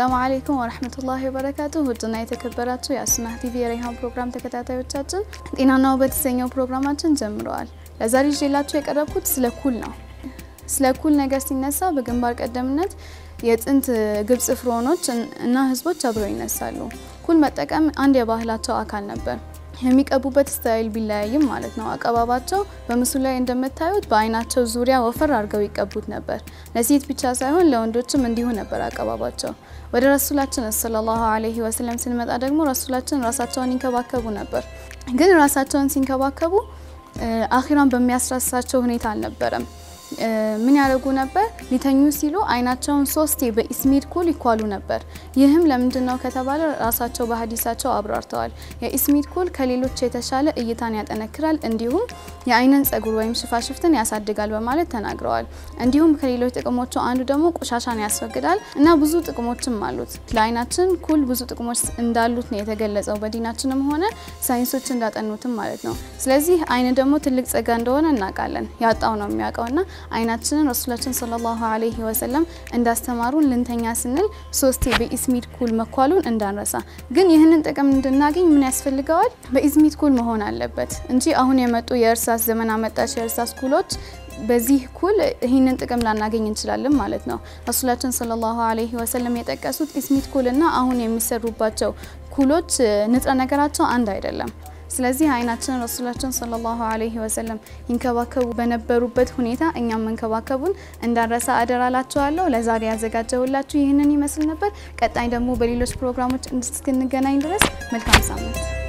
السلام عليكم ورحمة الله وبركاته. هدناي تكبراتو يا سمحتي بيريهام برنامج تكتاتي وتشاتن. إن أنا وبتسينيو برنامجاتن جمرال. لازاري جيلاتو يكربكوت سلا كلنا جالسين نسا بجنبارك قدمنت يت أنت جبس إفرانوت إنها هزبوت تبرين نسالو. كل ما تكأم عندي باهلاتو أكل نبر. همیک ابوبت استایل بیلایم مالت نواک آبادتو و مسئله اندامت تایود بایناتو زوریا و فرارگویک ابود نبر نزید پیچازهون لوندوچ مندیون نبرگ آبادتو و در رسولاتن صلی الله علیه و سلم سلامت آدم رسولاتن رساتون اینکا واکبو نبر گر رساتون اینکا واکبو آخران به میاس رساتون نیتال نبرم من عرقو نبر لیتانیوسیلو عیناتون سوستی به اسمیر کلی کالو نبر یه هم لمدنو کتابال راساتو به حدیثاتو آبرارتال یا اسمیر کل کلیلو چه تشال ایتانیات انکرال اندیهم یا عیننس اگرویم شفاشفتن یا سردگال و مالت تنگرال اندیهم کلیلو تکموتو آن دموق ششانی اسفگرال نبزود تکموتم مالوت لایناتن کل بزود تکموت اندالوت نیت گلز آبادیناتنم هونه ساینسوتن داد انوتم مالت نو سلزی عین دموت لکس اگندوان نگالن یاد آنام میگونه عيناتنا رسولنا صلى الله عليه وسلم عند استمرون لنتنيا سنل سوستي بإسمير كل مقالون عندنا رسا. جن يهند أكمل الناقين من أسفل الجوال بإسمير كل مهون على البت. إنتي أهون يمت ويرساس زمن عمت أشيرساس كلوت بزيه كل هيند أكمل الناقين ينشلالم مالتنا. رسولنا صلى الله عليه وسلم يتأكسد إسمير كلنا أهون يمسر رباطو كلوت نترنا كراتو عن دايرلهم. سلازي عيناتنا رسولنا صلى الله عليه وسلم إنك واكبو بنبروبت هنيتا إني من كواكبون عند الرسا أدرالات توالو لازاري أزكاة ولا تويهنني مثل نبر كت عندهم مو بريلوش برنامج نسكن جنا يدرس ملكان سامت.